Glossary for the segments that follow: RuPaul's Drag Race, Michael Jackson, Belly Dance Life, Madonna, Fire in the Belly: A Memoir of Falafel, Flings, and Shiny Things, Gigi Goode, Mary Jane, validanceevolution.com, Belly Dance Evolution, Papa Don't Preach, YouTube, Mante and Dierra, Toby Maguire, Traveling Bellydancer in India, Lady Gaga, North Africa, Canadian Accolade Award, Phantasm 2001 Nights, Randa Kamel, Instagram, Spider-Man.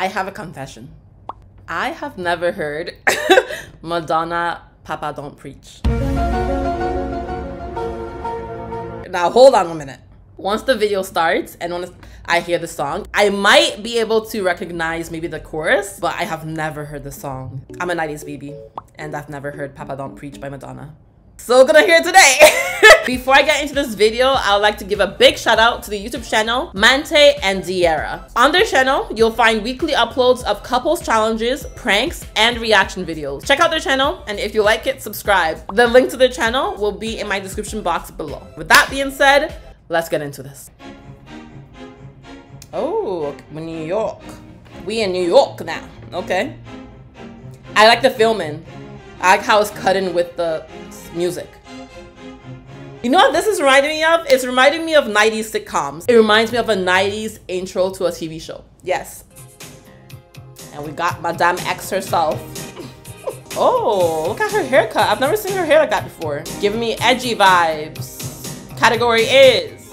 I have a confession. I have never heard Madonna, Papa Don't Preach. Now hold on a minute. Once the video starts and once I hear the song, I might be able to recognize maybe the chorus, but I have never heard the song. I'm a 90s baby and I've never heard Papa Don't Preach by Madonna. So gonna hear it today. Before I get into this video, I would like to give a big shout out to the YouTube channel Mante and Dierra. On their channel, you'll find weekly uploads of couples challenges, pranks, and reaction videos. Check out their channel, and if you like it, subscribe. The link to their channel will be in my description box below. With that being said, let's get into this. Oh, New York. We in New York now. Okay. I like the filming. I like how it's cut in with the music. You know what this is reminding me of? It's reminding me of 90s sitcoms. It reminds me of a 90s intro to a TV show. Yes. And we got Madame X herself. Oh, look at her haircut. I've never seen her hair like that before. Giving me edgy vibes. Category is.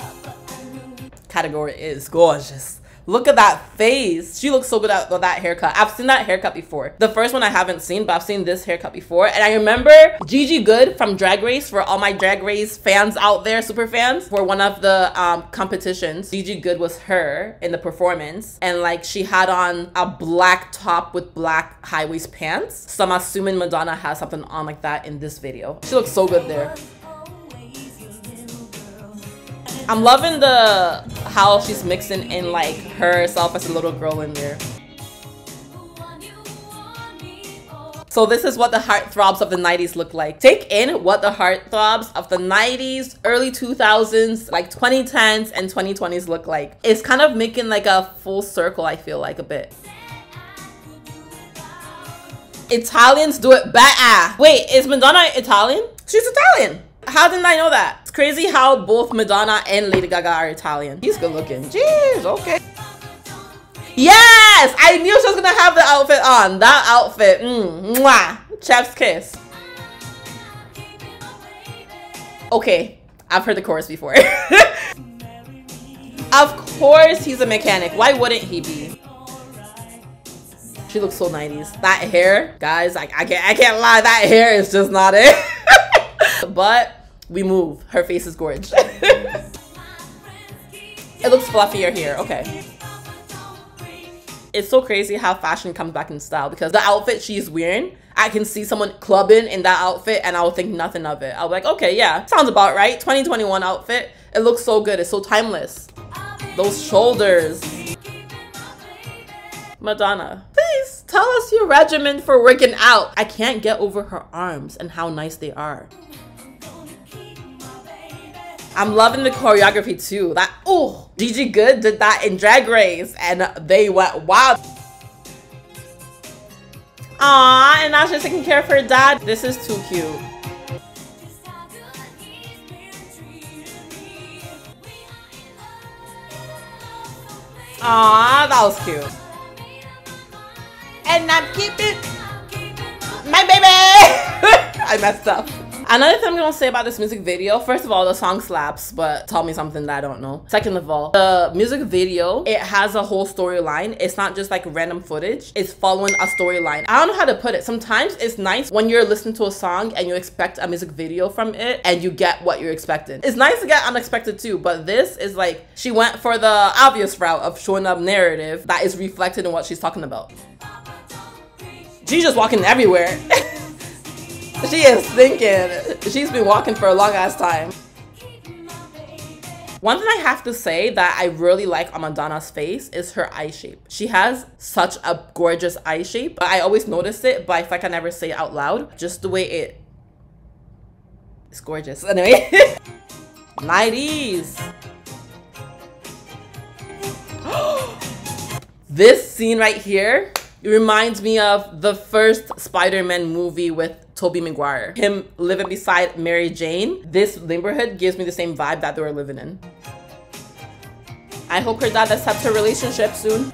Category is gorgeous. Look at that face. She looks so good with that haircut. I've seen that haircut before. The first one I haven't seen, but I've seen this haircut before. And I remember Gigi Goode from Drag Race, for all my Drag Race fans out there, super fans, for one of the competitions. Gigi Goode was her in the performance. And like she had on a black top with black high-waist pants. So I'm assuming Madonna has something on like that in this video. She looks so good there. I'm loving how she's mixing in like herself as a little girl in there. So this is what the heartthrobs of the 90s look like. Take in what the heartthrobs of the 90s, early 2000s, like 2010s and 2020s look like. It's kind of making like a full circle, I feel like, a bit. Italians do it better. Wait, is Madonna Italian? She's Italian. How didn't I know that? It's crazy how both Madonna and Lady Gaga are Italian. He's good looking. Jeez, okay. Yes! I knew she was gonna have the outfit on. That outfit. Mwah. Chef's kiss. Okay, I've heard the chorus before. Of course he's a mechanic. Why wouldn't he be? She looks so 90s. That hair, guys, I can't lie, that hair is just not it. But we move. Her face is gorgeous. It looks fluffier here. Okay. It's so crazy how fashion comes back in style, because the outfit she's wearing, I can see someone clubbing in that outfit and I will think nothing of it. I'll be like, okay, yeah, sounds about right. 2021 outfit. It looks so good. It's so timeless. Those shoulders. Madonna, please tell us your regimen for working out. I can't get over her arms and how nice they are. I'm loving the choreography too. That, oh, Gigi Goode did that in Drag Race and they went wild. Aw, and now she's taking care of her dad. This is too cute. Aw, that was cute. And I'm keeping my baby. I messed up. Another thing I'm gonna say about this music video, first of all, the song slaps, but tell me something that I don't know. Second of all, the music video, it has a whole storyline. It's not just like random footage. It's following a storyline. I don't know how to put it. Sometimes it's nice when you're listening to a song and you expect a music video from it and you get what you're expecting. It's nice to get unexpected too, but this is like, she went for the obvious route of showing a narrative that is reflected in what she's talking about. She's just walking everywhere. She is thinking. She's been walking for a long ass time. One thing I have to say that I really like on Madonna's face is her eye shape. She has such a gorgeous eye shape. I always notice it, but I can never say it out loud. Just the way it's gorgeous. Anyway. 90s. This scene right here, it reminds me of the first Spider-Man movie with Toby Maguire. Him living beside Mary Jane. This neighborhood gives me the same vibe that they were living in. I hope her dad accepts her relationship soon.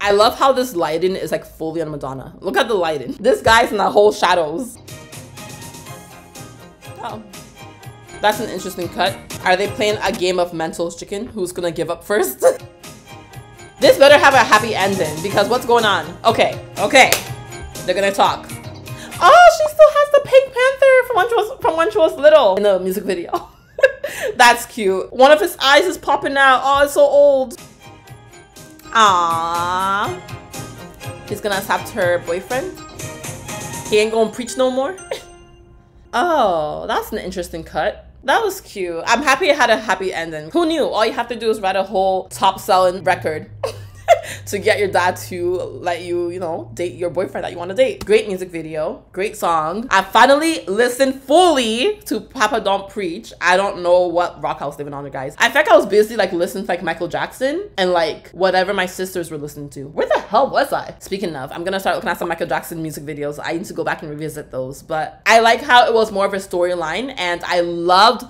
I love how this lighting is like fully on Madonna. Look at the lighting. This guy's in the whole shadows. Oh, that's an interesting cut. Are they playing a game of mental chicken? Who's gonna give up first? This better have a happy ending, because what's going on? Okay, okay. They're gonna talk. Oh, she still has the Pink Panther from when she was little in the music video. That's cute. One of his eyes is popping out. Oh, it's so old. Aww. She's gonna accept her boyfriend. He ain't gonna preach no more. Oh, that's an interesting cut. That was cute. I'm happy it had a happy ending. Who knew? All you have to do is write a whole top-selling record to get your dad to let you, you know, date your boyfriend that you want to date. Great music video. Great song. I finally listened fully to Papa Don't Preach. I don't know what rock I was living under, guys. I think I was busy, like, listening to, like, Michael Jackson and, like, whatever my sisters were listening to. Where the hell was I? Speaking of, I'm gonna start looking at some Michael Jackson music videos. I need to go back and revisit those. But I like how it was more of a storyline, and I loved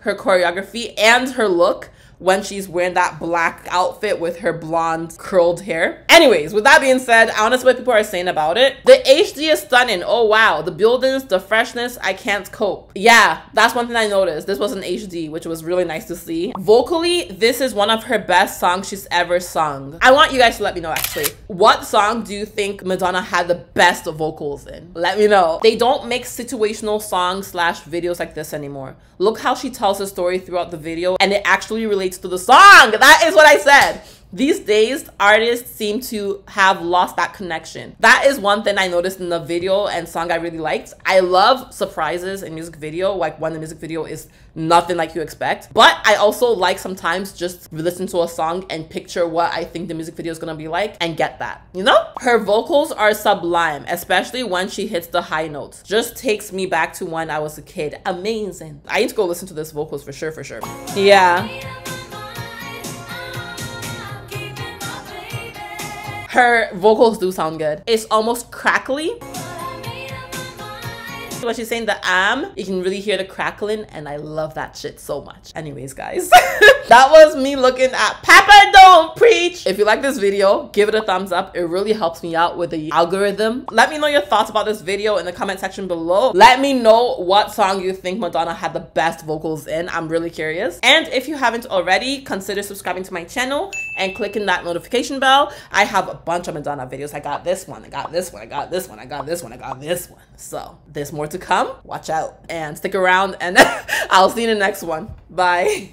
her choreography and her look when she's wearing that black outfit with her blonde curled hair. Anyways, with that being said, I want to see what people are saying about it. The HD is stunning. Oh, wow. The buildings, the freshness, I can't cope. Yeah, that's one thing I noticed. This was an HD, which was really nice to see. Vocally, this is one of her best songs she's ever sung. I want you guys to let me know, actually. What song do you think Madonna had the best vocals in? Let me know. They don't make situational songs / videos like this anymore. Look how she tells the story throughout the video, and it actually relates to the song. That is what I said. These days, artists seem to have lost that connection. That is one thing I noticed in the video and song I really liked. I love surprises in music video, like when the music video is nothing like you expect. But I also like sometimes just listen to a song and picture what I think the music video is gonna be like and get that, you know? Her vocals are sublime, especially when she hits the high notes. Just takes me back to when I was a kid. Amazing. I need to go listen to this vocals for sure, for sure. Yeah. Her vocals do sound good. It's almost crackly. When she's saying the "am," you can really hear the crackling, and I love that shit so much. Anyways, guys, that was me looking at Papa Don't Preach. If you like this video, give it a thumbs up. It really helps me out with the algorithm. Let me know your thoughts about this video in the comment section below. Let me know what song you think Madonna had the best vocals in. I'm really curious. And if you haven't already, consider subscribing to my channel and clicking that notification bell. I have a bunch of Madonna videos. I got this one, I got this one, I got this one, I got this one, I got this one. So there's more to come. Watch out and stick around, and I'll see you in the next one. Bye.